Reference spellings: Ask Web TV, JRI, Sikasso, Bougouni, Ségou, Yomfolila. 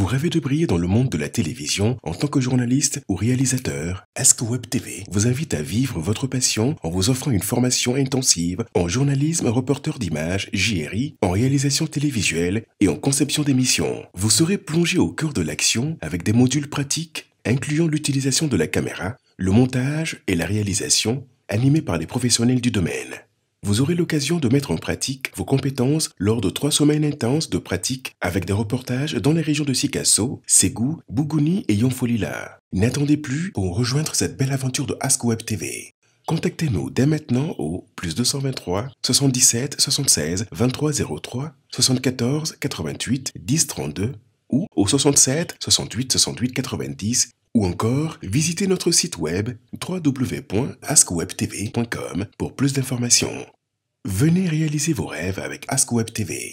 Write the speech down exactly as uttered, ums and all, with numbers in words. Vous rêvez de briller dans le monde de la télévision en tant que journaliste ou réalisateur? Ask Web T V vous invite à vivre votre passion en vous offrant une formation intensive en journalisme reporter d'images, J R I, en réalisation télévisuelle et en conception d'émissions. Vous serez plongé au cœur de l'action avec des modules pratiques incluant l'utilisation de la caméra, le montage et la réalisation animés par des professionnels du domaine. Vous aurez l'occasion de mettre en pratique vos compétences lors de trois semaines intenses de pratique avec des reportages dans les régions de Sikasso, Ségou, Bougouni et Yomfolila. N'attendez plus pour rejoindre cette belle aventure de Ask Web T V. Contactez-nous dès maintenant au plus deux cent vingt-trois, soixante-dix-sept, soixante-seize, vingt-trois zéro trois, soixante-quatorze, quatre-vingt-huit, dix, trente-deux ou au soixante-sept, soixante-huit, soixante-huit, quatre-vingt-dix ou encore, visitez notre site web w w w point ask web t v point com pour plus d'informations. Venez réaliser vos rêves avec Ask Web T V.